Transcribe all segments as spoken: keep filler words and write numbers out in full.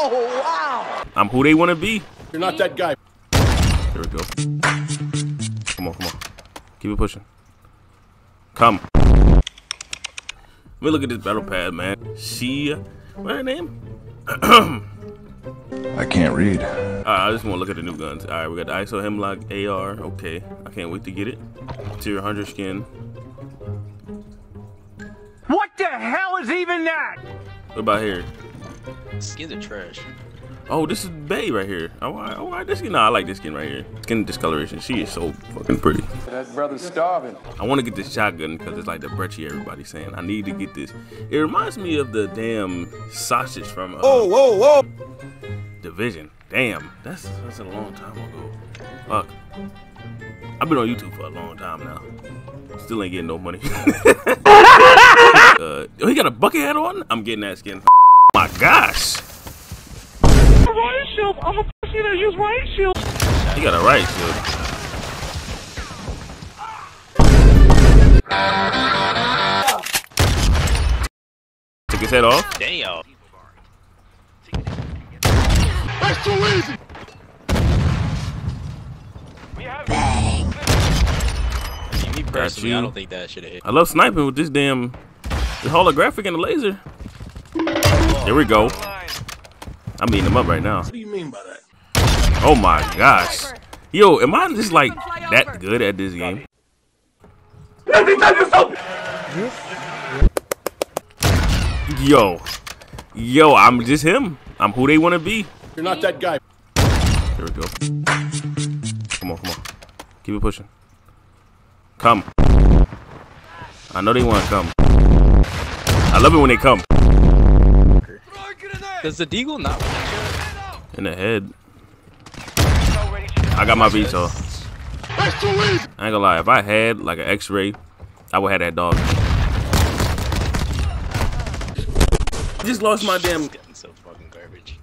Oh, wow. I'm who they want to be. You're not that guy. There we go. Come on, come on. Keep it pushing. Come. Let me look at this battle pad, man. She, what's her name? I can't read. Alright, I just want to look at the new guns. Alright, we got the ISO Hemlock A R. Okay, I can't wait to get it. Tier one hundred skin. What the hell is even that? What about here? Skins are trash. Oh, this is Bay right here. Oh, I, oh, I, this, you know, I like this skin right here. Skin discoloration. She is so fucking pretty. That brother's starving. I want to get this shotgun because it's like the brecci everybody's saying. I need to get this. It reminds me of the damn sausage from uh, oh, whoa, whoa. Division. Damn, that's, that's a long time ago. Fuck. I've been on YouTube for a long time now. Still ain't getting no money. uh, oh, he got a bucket hat on? I'm getting that skin. Oh my gosh. Riot shield. I'm a pussy that use riot shield. He got a riot shield. Ah. Took his head off. Damn. That's too easy. Bang. Me personally, I don't think that should have hit. I love sniping with this damn the holographic and the laser. There we go. I'm eating him up right now. What do you mean by that? Oh my gosh. Yo, am I just like that good at this game? Yo. Yo, I'm just him. I'm who they want to be. You're not that guy. There we go. Come on, come on. Keep it pushing. Come. I know they want to come. I love it when they come. Does the deagle not in the head? I got my veto. I ain't gonna lie, if I had like an x-ray, I would have that dog. Just lost my damn getting so fucking garbage.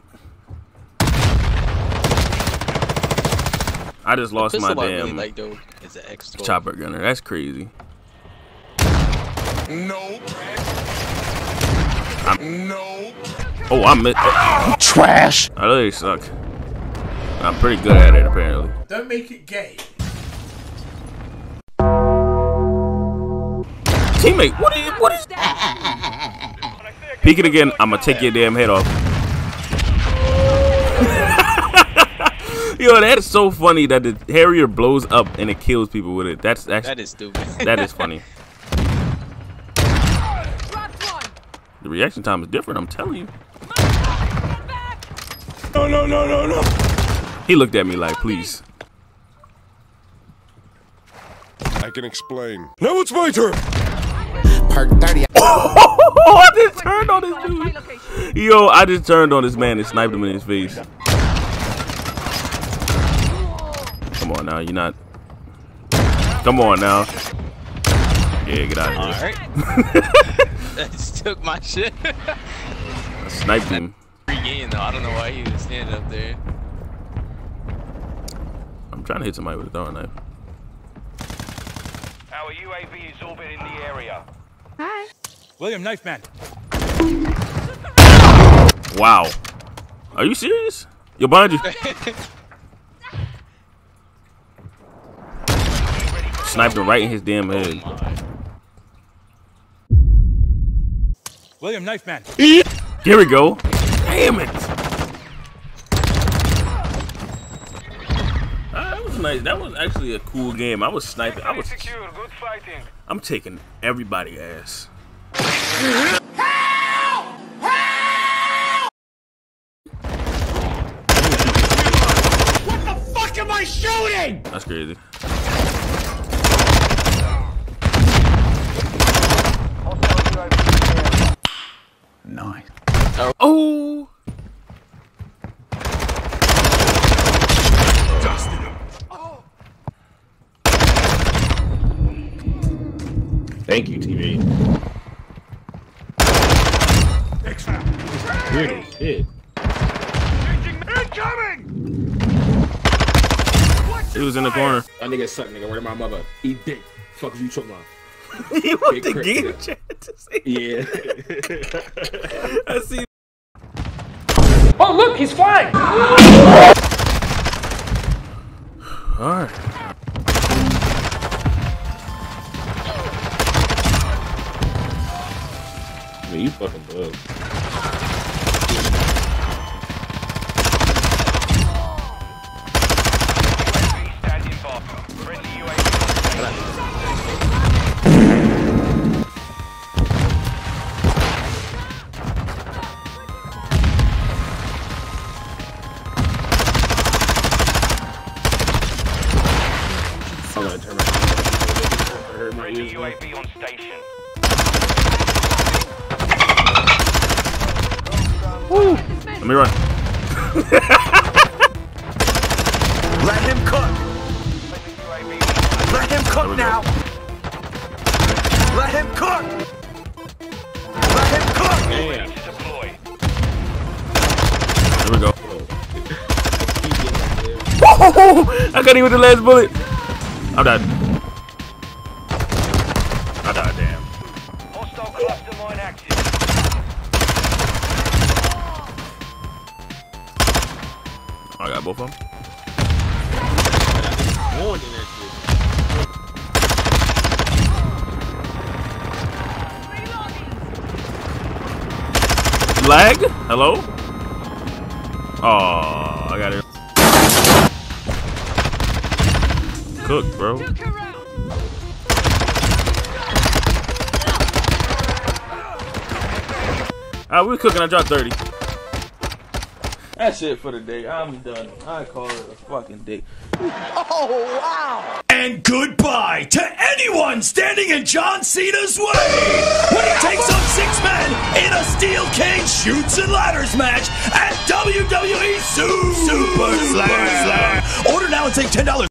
I just lost my damn like, though, is an X twelve chopper gunner. That's crazy. Nope. I'm nope. Oh, I'm oh, trash. I know they suck. I'm pretty good at it, apparently. Don't make it gay. Teammate, what is what is that? Peek it again. I'ma take your damn head off. Yo, that is so funny that the Harrier blows up and it kills people with it. That's actually that is stupid. That is funny. The reaction time is different. I'm telling you. No, no, no, no, no. He looked at me like, please. I can explain. Now it's my turn. Part thirty. Oh, I just turned on this dude. Yo, I just turned on this man and sniped him in his face. Come on now, you're not. Come on now. Yeah, get out of here. All right. That just took my shit. I sniped him. Regain though, I don't know why he was standing up there. I'm trying to hit somebody with a throwing knife. Our U A V is orbiting the area. Hi. William Knife Man. Wow. Are you serious? You're behind you. Sniped him right in his damn head. Oh William Knife Man. Here we go. Damn it! Uh, that was nice. That was actually a cool game. I was sniping. I was. Good fighting. I'm taking everybody's ass. Help! Help! What the fuck am I shooting? That's crazy. Nice. Oh! Dusted him. Oh. Thank you, T V. Extra. Good shit. Incoming! He was in the corner. That nigga suck, nigga. Where my mother? Eat dick. Fuck you, choke mom. You want the game chat to say? Yeah. I see. Oh, look, he's flying! Alright. Man, you fucking bug. U A V on station. Woo. Let me run. Let him cook. Let him cook now. Let him cook. Let him cook. Yeah. There we go. Whoa! I got him with the last bullet. I'm done. I died, damn. Hostile cluster mine active. Oh, I got both of them. One in that shit. Lag? Hello? Oh, I got it. Cook, bro. All right, we were cooking. I dropped thirty. That's it for the day. I'm done. I call it a fucking day. Oh, wow. And goodbye to anyone standing in John Cena's way. When he takes on six men in a steel cage shoots and ladders match at W W E Super Slam. Order now and take ten dollars.